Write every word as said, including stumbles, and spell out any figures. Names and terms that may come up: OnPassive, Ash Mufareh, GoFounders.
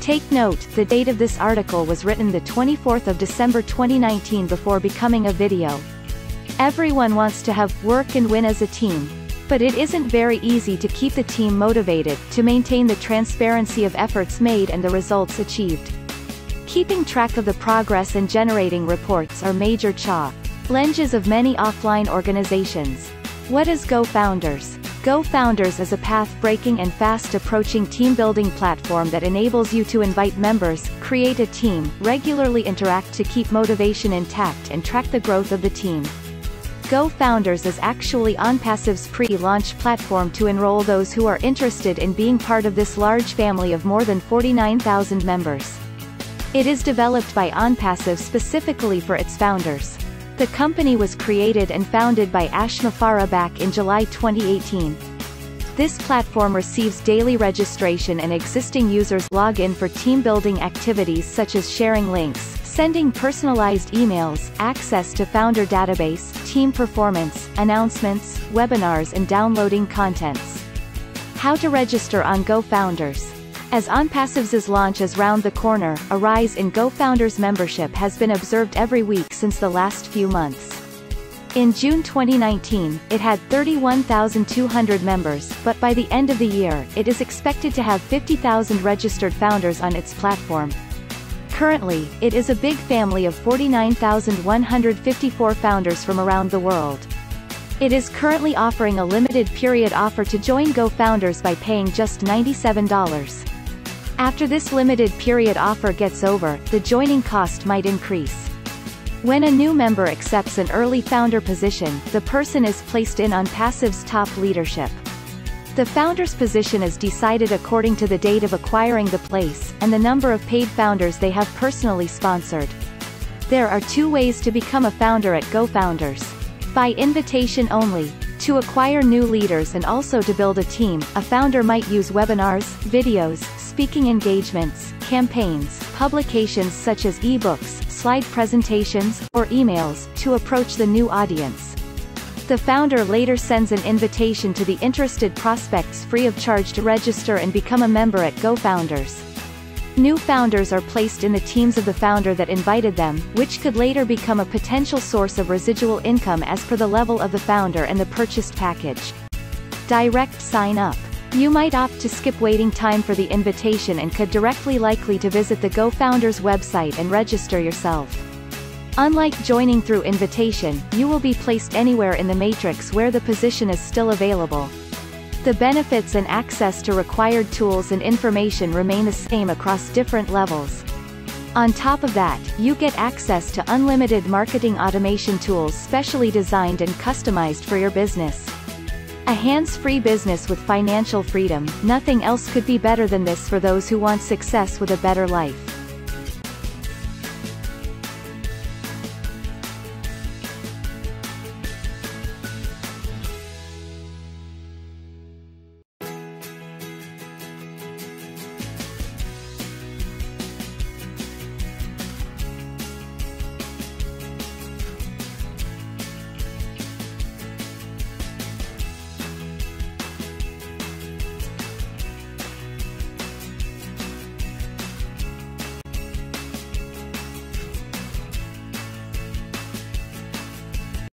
Take note, the date of this article was written the twenty-fourth of December twenty nineteen before becoming a video. Everyone wants to have, work and win as a team. But it isn't very easy to keep the team motivated, to maintain the transparency of efforts made and the results achieved. Keeping track of the progress and generating reports are major challenges of many offline organizations. What is GoFounders? GoFounders is a path-breaking and fast-approaching team-building platform that enables you to invite members, create a team, regularly interact to keep motivation intact and track the growth of the team. GoFounders is actually OnPassive's pre-launch platform to enroll those who are interested in being part of this large family of more than forty-nine thousand members. It is developed by OnPassive specifically for its founders. The company was created and founded by Ash Mufareh back in July twenty eighteen. This platform receives daily registration and existing users log in for team-building activities such as sharing links, sending personalized emails, access to founder database, team performance, announcements, webinars and downloading contents. How to register on GoFounders? As OnPassive's launch is round the corner, a rise in GoFounders membership has been observed every week since the last few months. In June twenty nineteen, it had thirty-one thousand two hundred members, but by the end of the year, it is expected to have fifty thousand registered founders on its platform. Currently, it is a big family of forty-nine thousand one hundred fifty-four founders from around the world. It is currently offering a limited period offer to join GoFounders by paying just ninety-seven dollars. After this limited period offer gets over, the joining cost might increase. When a new member accepts an early founder position, the person is placed in OnPassive's top leadership. The founder's position is decided according to the date of acquiring the place, and the number of paid founders they have personally sponsored. There are two ways to become a founder at GoFounders. By invitation only. To acquire new leaders and also to build a team, a founder might use webinars, videos, speaking engagements, campaigns, publications such as ebooks, slide presentations, or emails, to approach the new audience. The founder later sends an invitation to the interested prospects free of charge to register and become a member at GoFounders. New founders are placed in the teams of the founder that invited them, which could later become a potential source of residual income as per the level of the founder and the purchased package. Direct sign up. You might opt to skip waiting time for the invitation and could directly likely to visit the GoFounders website and register yourself. Unlike joining through invitation, you will be placed anywhere in the matrix where the position is still available. The benefits and access to required tools and information remain the same across different levels. On top of that, you get access to unlimited marketing automation tools specially designed and customized for your business. A hands-free business with financial freedom. Nothing else could be better than this for those who want success with a better life.